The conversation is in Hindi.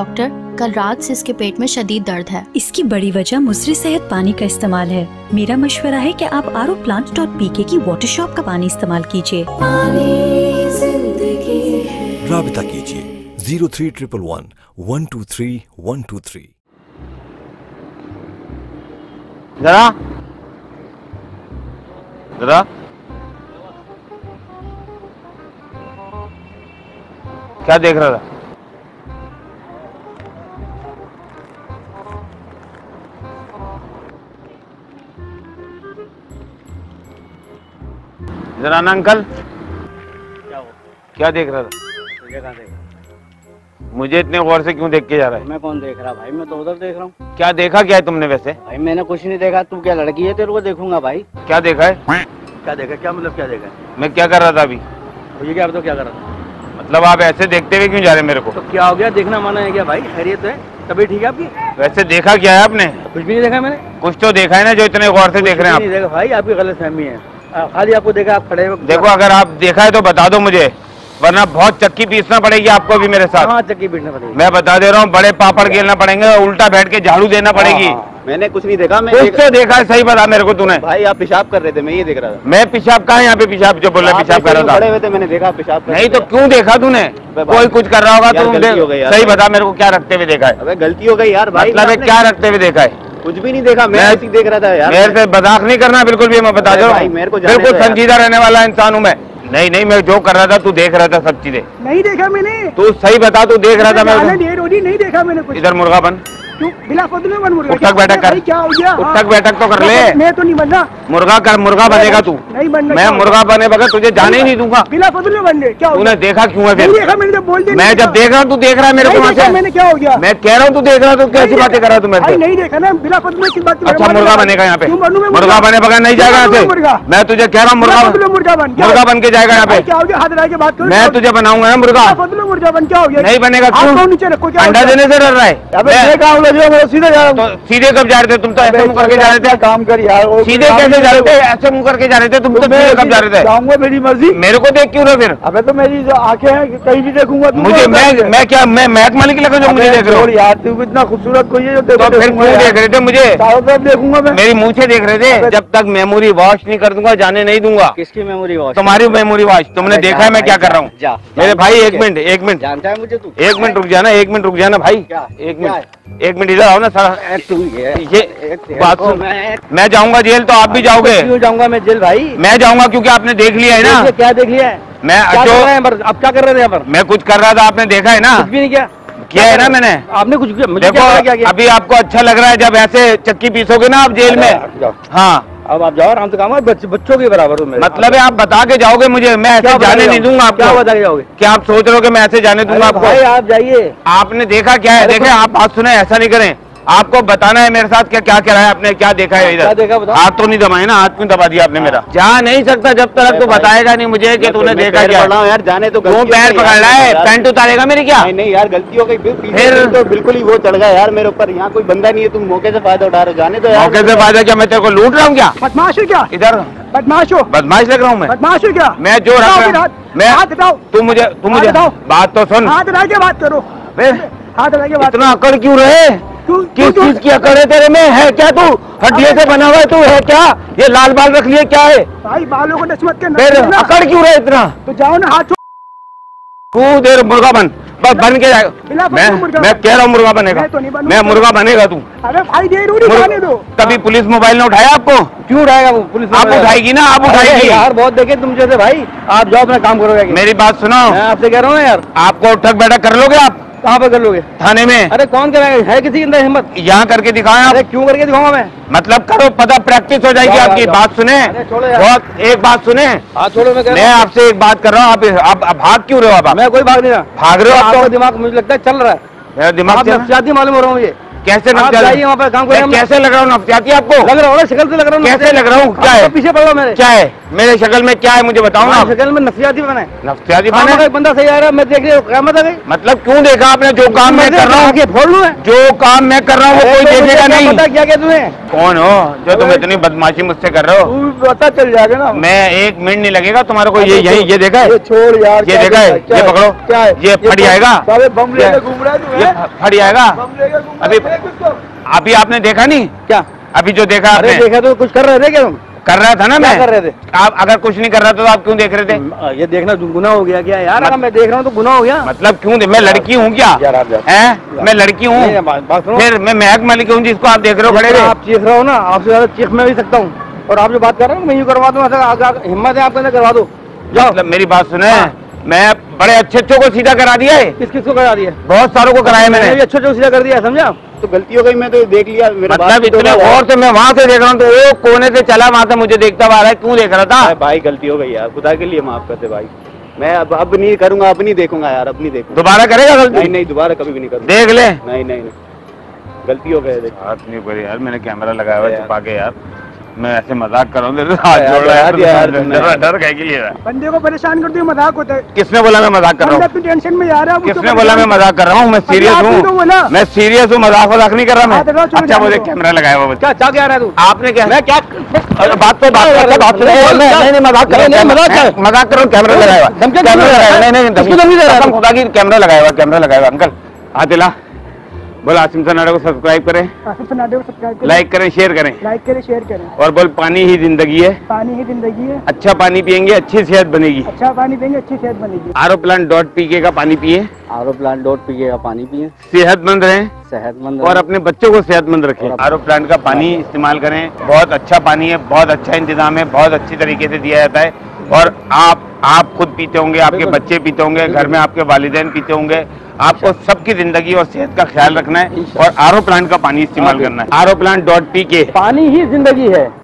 डॉक्टर, कल रात से इसके पेट में शदीद दर्द है। इसकी बड़ी वजह मुसरी सेहत पानी का इस्तेमाल है। मेरा मशवरा है कि आप आरो प्लांट डॉट पीके की वाटर शॉप का पानी इस्तेमाल कीजिए। राबिता कीजिए 0311-123-123। जरा क्या देख रहा था? जरा ना अंकल, क्या देख रहा था? तुझे कहाँ देख रहा? मुझे इतने गौर से क्यों देख के जा रहा है? मैं कौन देख रहा भाई, मैं तो उधर देख रहा हूँ। क्या देखा क्या है तुमने वैसे? भाई मैंने कुछ नहीं देखा। तू क्या लड़की है, तेरे को देखूंगा भाई। क्या देखा है? क्या देखा? क्या मतलब क्या देखा है? मैं क्या कर रहा था अभी? ये क्या, आप तो क्या कर रहा था? मतलब आप ऐसे देखते हुए क्यों जा रहे मेरे को? तो क्या हो गया, देखना माना है क्या भाई? खैरियत है, तभी ठीक है आपकी? वैसे देखा क्या है आपने? कुछ भी नहीं देखा मैंने। कुछ तो देखा है ना, जो इतने गौर से देख रहे हैं आप। देखा भाई, आपकी गलतफहमी है। खाली आपको देखा, आप खड़े हो। देखो अगर आप देखा है तो बता दो मुझे, वरना बहुत चक्की पीसना पड़ेगी आपको भी मेरे साथ। हाँ, चक्की पीसना पड़ेगी। मैं बता दे रहा हूँ, बड़े पापड़ खेलना पड़ेंगे, उल्टा बैठ के झाड़ू देना पड़ेगी। मैंने कुछ नहीं देखा। मैं कुछ तो देखा है, सही बता मेरे को तूने। भाई आप पेशाब कर रहे थे, मैं ये देख रहा था। मैं पेशाब कहाँ, यहाँ पे पेशाब जो बोल रहा पेशाब कर रहा था। मैंने देखा पेशाब। नहीं तो क्यों देखा तूने? कोई कुछ कर रहा होगा तो सही बता मेरे को, क्या रखते हुए देखा है? गलती हो गई यार भाई। मतलब क्या रखते हुए देखा है? कुछ भी नहीं देखा, मैं ऐसे देख रहा था यार। मेरे से मजाक नहीं करना बिल्कुल भी, मैं बता दूं बिल्कुल संजीदा रहने वाला इंसान हूँ मैं। नहीं नहीं, मैं जो कर रहा था तू देख रहा था सब चीजें। नहीं देखा मैंने। तू सही बता, तू देख रहा था? मैं नहीं देखा मैंने कुछ। इधर मुर्गा बन, उठक बैठक कर। क्या हो गया? उठक बैठक तो कर ले। मैं तो नहीं बन रहा। मुर्गा कर, मुर्गा बनेगा तू। नहीं बनना। मैं मुर्गा बने बगैर तुझे जाने ही नहीं दूंगा। तूने देखा क्यों है? मैं जब देख रहा हूँ तू देख रहा है मेरे को। क्या हो गया? मैं कह रहा हूँ तू देख रहा, तू कैसी बातें कर रहा है? तुम्हें नहीं देखा ना, बिला फजल। अच्छा मुर्गा बनेगा यहाँ पे, मुर्गा बने बगैर नहीं जाएगा यहाँ से। मैं तुझे कह रहा हूँ मुर्गा बन, मुर्गा बन के जाएगा यहाँ पे। क्या हो गया? हाथ लगा के बात करो। मैं तुझे बनाऊंगा मुर्गा। मुर्गा बन क्या हो गया? नहीं बनेगा। अंडा देने से डर रहा है। सीधे जा रहा हूं। तो सीधे कब जा रहे थे तुम? तो ऐसे मुंह करके जा रहे थे। काम कर यार। सीधे कैसे जा रहे थे? ऐसे मुंह करके जा रहे थे तुम। तो सीधे कब जा रहे थे? जाऊंगा, मेरी मर्जी। मेरे को देख क्यों रहे फिर? अबे तो मेरी जो आंखें हैं, कहीं भी देखूंगा मुझे। मैं क्या, मैं मैक मालिक लगा जो मुझे देख रहा हूँ यार। तू इतना खूबसूरत कोई है जो देख रहे थे मुझे? देखूंगा मैं, मेरी मुँह से देख रहे थे। जब तक मेमोरी वॉश नहीं कर दूंगा जाने नहीं दूंगा। किसकी मेमोरी वॉश? तुम्हारी मेमोरी वॉश। तुमने देखा है मैं क्या कर रहा हूँ मेरे भाई? एक मिनट, एक मिनट। जानता है मुझे तू? एक मिनट रुक जाना, एक मिनट रुक जाना भाई। एक मिनट, एक मिनट, इधर आओ ना सारा। ये बात सुन, मैं जाऊंगा जेल तो आप भी जाओगे। क्यों जाऊंगा मैं जेल भाई? मैं जाऊंगा क्योंकि आपने देख लिया है ना। क्या देख लिया है? मैं जो अब क्या कर रहे थे यहाँ पर? मैं कुछ कर रहा था, आपने देखा है ना। कुछ भी नहीं किया। किया है ना मैंने। आपने कुछ देखो अभी आपको अच्छा लग रहा है जब ऐसे चक्की पीसोगे ना आप जेल में। हाँ अब आप जाओ आराम से, काम बच्चों के बराबर हो। मतलब है आप बता के जाओगे मुझे, मैं ऐसे जाने नहीं दूंगा आपको। क्या बता के जाओगे? क्या आप सोच रहे हो कि मैं ऐसे जाने दूंगा आपको? भाई आप जाइए। आपने देखा क्या है? देखे आप बात सुने, ऐसा नहीं करें। आपको बताना है मेरे साथ क्या क्या कराया आपने, क्या देखा है इधर? हाथ तो नहीं दबाए ना? हाथ क्यों दबा दिया आपने मेरा? जा नहीं सकता जब तक तो बताएगा नहीं मुझे कि तूने देखा क्या। यार जाने तो, क्यों पैर पकड़ रहा है? पैंट उतारेगा मेरी क्या? नहीं यार गलती हो गई फिर तो। बिल्कुल ही वो चढ़ गया यार मेरे ऊपर। यहाँ कोई बंदा नहीं है, तुम मौके से फायदा उठा रहे हो। जाने तो। मौके से फायदा क्या? मैं तेरे को लूट रहा हूँ क्या? बदमाश है क्या? इधर बदमाश हो, बदमाश लग रहा हूँ मैं। बदमाश हो क्या? मैं जो रहा हूँ। तुम मुझे बात तो सुन। हाथ लगा के बात करो। हाथ लगा के बात। इतना अकड़ क्यों रहे? किस चीज की अकड़ है तेरे में? है क्या तू? हड्डियों से बना हुआ है तू? है क्या? ये लाल बाल रख लिए क्या है भाई? बालों को नस्मत के ना। अकड़ क्यों रहे इतना? तो जाओ ना, हाथ तू देर मुर्गा बन, बस बन के जाएगा। मैं कह रहा हूँ मुर्गा बनेगा। मैं मुर्गा बनेगा तू। अरे भाई देर उठाने दो। कभी पुलिस मोबाइल ने उठाया आपको? क्यों उठाएगा वो पुलिस? आप उठाएगी ना, आप उठाएगी यार। बहुत देखे तुम जैसे भाई। आप जाओ अपना काम करोगे। मेरी बात सुनो, मैं आपसे कह रहा हूँ यार। आपको उठक बैठक कर लोगे आप? कहाँ पे कर लोगे? थाने में। अरे कौन कराएगा? है किसी के अंदर हिम्मत? यहाँ करके दिखाएं आप। अरे क्यों करके दिखाऊंगा मैं? मतलब करो, पता प्रैक्टिस हो जाएगी आपकी। बात सुने, बहुत एक बात सुने। छोड़ो, मैं आपसे एक बात कर रहा हूँ। आप भाग क्यों रहे हो आप? मैं कोई भाग नहीं रहा। भाग रहे हो आप? तो दिमाग मुझे लगता है चल रहा है। मेरा दिमाग नफ्सियाती मालूम हो रहा हूँ मुझे। कैसे वहाँ पर काम करें? कैसे लग रहा हूँ नफ्सियाती आपको? लग रहा हूँ, शक्ल से लग रहा हूँ। कैसे लग रहा हूँ? क्या है? पीछे पड़ रहा हूँ। क्या है? मेरे शक्ल में क्या है मुझे बताओ ना। शक्ल में नफसियाती बना है, नफसियाती बना है। बंदा सही आ रहा है, मैं देख रही हूँ मतलब क्यों देखा आपने? जो काम मैं कर रहा हूँ, जो काम मैं कर रहा हूँ वो कोई देखेगा नहीं। पता क्या क्या तुम्हें, कौन हो जो तुम इतनी बदमाशी मुझसे कर रहे हो? पता चल जाएगा ना, मैं एक मिनट नहीं लगेगा तुम्हारा को। ये देखा है, छोड़ यार, ये देखा है, ये पकड़ो, ये फट जाएगा, फट जाएगा। अभी आपने देखा नहीं क्या? अभी जो देखा आपने, देखा तो कुछ कर रहे थे क्या तुम? कर रहा था ना मैं, कर रहे थे आप। अगर कुछ नहीं कर रहा था तो आप क्यों देख रहे थे? ये देखना गुनाह हो गया क्या यार? अगर मैं देख रहा हूँ तो गुनाह हो गया मतलब? क्यों मैं लड़की हूँ क्या? मैं लड़की हूँ, फिर मैं महक मालिक हूँ जिसको आप देख रहे हो खड़े रहे। आप चीख रहे हो ना, आपसे ज्यादा चीख मैं भी सकता हूँ, और आप जो बात कर रहे हो मैं यूँ करवा दूँ, हिम्मत है आपके अंदर करवा दो। मतलब मेरी बात सुने, मैं बड़े अच्छे अच्छों को सीधा करा दिया है। किस किस को करा दिया? बहुत सारों को कराया मैंने, अच्छे को सीधा कर दिया, समझा? तो गलती हो गई, मैं तो देख लिया मेरा मतलब इतने और से मैं वहाँ से देख रहा हूँ तो वो कोने से चला वहाँ से मुझे देखता हुआ आ रहा है, क्यों देख रहा था? भाई गलती हो गई यार, खुदा के लिए माफ करते भाई, मैं अब नहीं करूँगा, अब नहीं देखूंगा यार, अब नहीं देखूंगा। दोबारा करेगा गलती? नहीं नहीं, दोबारा कभी भी नहीं करूँगा। देख ले, नहीं नहीं गलती हो गई, हाथ नहीं पड़ी यार, मैंने कैमरा लगाया हुआ छुपा के यार, मैं ऐसे मजाक कर रहा हूँ, डर गए के लिए बंदे को परेशान करती हूँ, मजाक होता है। किसने बोला मैं मजाक कर रहा हूँ? टेंशन में जा रहा हूँ, किसने बोला मैं मजाक कर रहा हूँ? मैं सीरियस हूँ, मैं सीरियस हूँ, मजाक वजाक नहीं कर रहा मैं। अच्छा मुझे कैमरा लगाया हुआ, क्या क्या कह रहा है तू? आपने क्या क्या बात पे बात नहीं, मजाक कर, मजाक करो, कैमरा लगाया हुआ, कैमरा लगाया हुआ, कैमरा लगाया हुआ। अंकल हाथ हिला, बोल आसिम सनाटा को सब्सक्राइब करें, आसिम सनाटा को सब्सक्राइब करें, लाइक करें, शेयर करें, लाइक करें, शेयर करें, और बोल पानी ही जिंदगी है, पानी ही जिंदगी है, अच्छा पानी पियेंगे अच्छी सेहत बनेगी, अच्छा पानी पियेंगे अच्छी सेहत बनेगी। ARO PLANT डॉट PK का पानी पिए, ARO PLANT डॉट PK का पानी पिए, सेहतमंद रहें, सेहतमंद, और अपने बच्चों को सेहतमंद रखें। ARO PLANT का पानी इस्तेमाल करें, बहुत अच्छा पानी है, बहुत अच्छा इंतजाम है, बहुत अच्छी तरीके से दिया जाता है, और आप खुद पीते होंगे, आपके बच्चे पीते होंगे, घर में आपके वालिदैन पीते होंगे। आपको सबकी जिंदगी और सेहत का ख्याल रखना है और ARO PLANT का पानी इस्तेमाल करना है। ARO PLANT डॉट PK, पानी ही जिंदगी है।